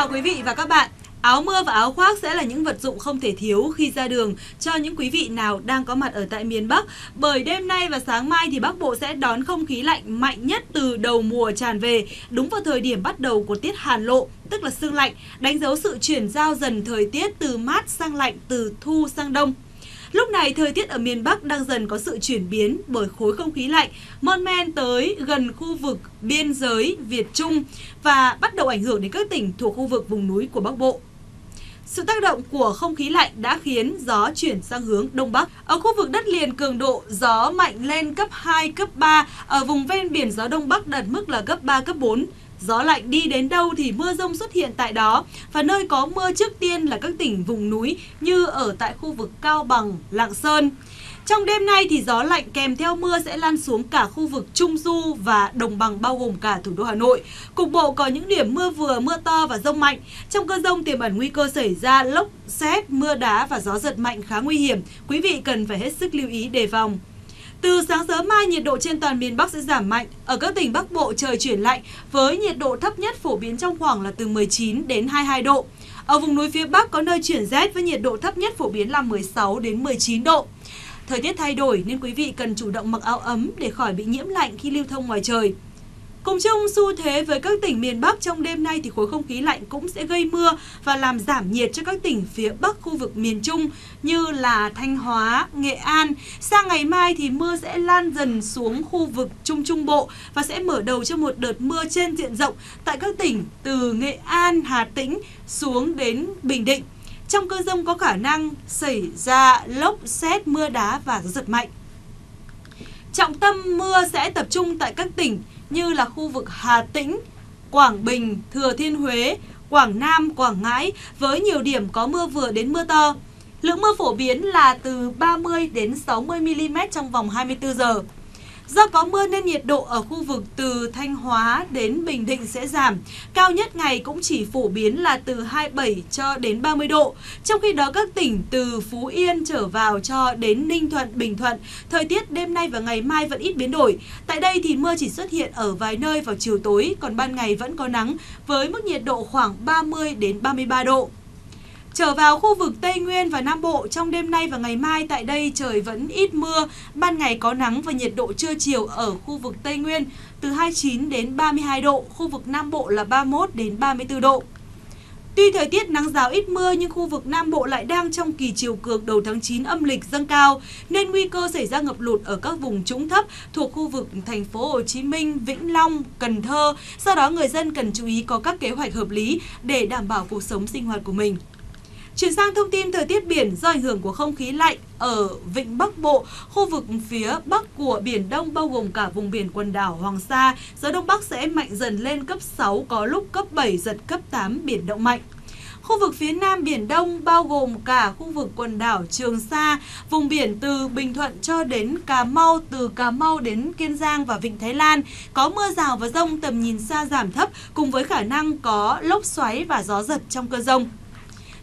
chào quý vị và các bạn. Áo mưa và áo khoác sẽ là những vật dụng không thể thiếu khi ra đường cho những quý vị nào đang có mặt ở tại miền Bắc. Bởi đêm nay và sáng mai thì Bắc Bộ sẽ đón không khí lạnh mạnh nhất từ đầu mùa tràn về, đúng vào thời điểm bắt đầu của tiết Hàn Lộ, tức là sương lạnh, đánh dấu sự chuyển giao dần thời tiết từ mát sang lạnh, từ thu sang đông. Lúc này thời tiết ở miền Bắc đang dần có sự chuyển biến bởi khối không khí lạnh mon men tới gần khu vực biên giới Việt Trung và bắt đầu ảnh hưởng đến các tỉnh thuộc khu vực vùng núi của Bắc Bộ. Sự tác động của không khí lạnh đã khiến gió chuyển sang hướng Đông Bắc. Ở khu vực đất liền, cường độ gió mạnh lên cấp 2, cấp 3. Ở vùng ven biển, gió Đông Bắc đạt mức là cấp 3, cấp 4. Gió lạnh đi đến đâu thì mưa rông xuất hiện tại đó. Và nơi có mưa trước tiên là các tỉnh vùng núi như ở tại khu vực Cao Bằng, Lạng Sơn. Trong đêm nay thì gió lạnh kèm theo mưa sẽ lan xuống cả khu vực Trung Du và Đồng Bằng, bao gồm cả thủ đô Hà Nội. Cục bộ có những điểm mưa vừa, mưa to và dông mạnh. Trong cơn dông tiềm ẩn nguy cơ xảy ra lốc, sét, mưa đá và gió giật mạnh khá nguy hiểm. Quý vị cần phải hết sức lưu ý đề phòng. Từ sáng sớm mai, nhiệt độ trên toàn miền Bắc sẽ giảm mạnh. Ở các tỉnh Bắc Bộ trời chuyển lạnh với nhiệt độ thấp nhất phổ biến trong khoảng là từ 19 đến 22 độ. Ở vùng núi phía Bắc có nơi chuyển rét với nhiệt độ thấp nhất phổ biến là 16 đến 19 độ. Thời tiết thay đổi nên quý vị cần chủ động mặc áo ấm để khỏi bị nhiễm lạnh khi lưu thông ngoài trời. Cùng chung xu thế với các tỉnh miền Bắc, trong đêm nay thì khối không khí lạnh cũng sẽ gây mưa và làm giảm nhiệt cho các tỉnh phía Bắc khu vực miền Trung như là Thanh Hóa, Nghệ An. Sang ngày mai thì mưa sẽ lan dần xuống khu vực Trung Trung Bộ và sẽ mở đầu cho một đợt mưa trên diện rộng tại các tỉnh từ Nghệ An, Hà Tĩnh xuống đến Bình Định. Trong cơn dông có khả năng xảy ra lốc, sét, mưa đá và gió giật mạnh. Trọng tâm mưa sẽ tập trung tại các tỉnh như là khu vực Hà Tĩnh, Quảng Bình, Thừa Thiên Huế, Quảng Nam, Quảng Ngãi với nhiều điểm có mưa vừa đến mưa to. Lượng mưa phổ biến là từ 30 đến 60 mm trong vòng 24 giờ. Do có mưa nên nhiệt độ ở khu vực từ Thanh Hóa đến Bình Định sẽ giảm. Cao nhất ngày cũng chỉ phổ biến là từ 27 cho đến 30 độ. Trong khi đó các tỉnh từ Phú Yên trở vào cho đến Ninh Thuận, Bình Thuận, thời tiết đêm nay và ngày mai vẫn ít biến đổi. Tại đây thì mưa chỉ xuất hiện ở vài nơi vào chiều tối, còn ban ngày vẫn có nắng với mức nhiệt độ khoảng 30 đến 33 độ. Trở vào khu vực Tây Nguyên và Nam Bộ, trong đêm nay và ngày mai tại đây trời vẫn ít mưa, ban ngày có nắng và nhiệt độ trưa chiều ở khu vực Tây Nguyên từ 29 đến 32 độ, khu vực Nam Bộ là 31 đến 34 độ. Tuy thời tiết nắng ráo ít mưa nhưng khu vực Nam Bộ lại đang trong kỳ chiều cường đầu tháng 9 âm lịch dâng cao nên nguy cơ xảy ra ngập lụt ở các vùng trũng thấp thuộc khu vực thành phố Hồ Chí Minh, Vĩnh Long, Cần Thơ. Do đó người dân cần chú ý có các kế hoạch hợp lý để đảm bảo cuộc sống sinh hoạt của mình. Chuyển sang thông tin thời tiết biển, do ảnh hưởng của không khí lạnh ở vịnh Bắc Bộ, khu vực phía Bắc của Biển Đông bao gồm cả vùng biển quần đảo Hoàng Sa, gió Đông Bắc sẽ mạnh dần lên cấp 6, có lúc cấp 7, giật cấp 8, biển động mạnh. Khu vực phía Nam Biển Đông bao gồm cả khu vực quần đảo Trường Sa, vùng biển từ Bình Thuận cho đến Cà Mau, từ Cà Mau đến Kiên Giang và Vịnh Thái Lan, có mưa rào và dông, tầm nhìn xa giảm thấp cùng với khả năng có lốc xoáy và gió giật trong cơn dông.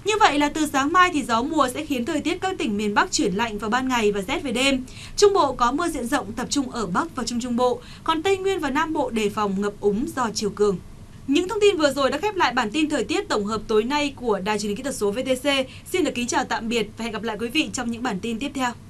Như vậy là từ sáng mai thì gió mùa sẽ khiến thời tiết các tỉnh miền Bắc chuyển lạnh vào ban ngày và rét về đêm. Trung Bộ có mưa diện rộng tập trung ở Bắc và Trung Trung Bộ, còn Tây Nguyên và Nam Bộ đề phòng ngập úng do chiều cường. Những thông tin vừa rồi đã khép lại bản tin thời tiết tổng hợp tối nay của Đài Truyền hình Kỹ thuật số VTC. Xin được kính chào tạm biệt và hẹn gặp lại quý vị trong những bản tin tiếp theo.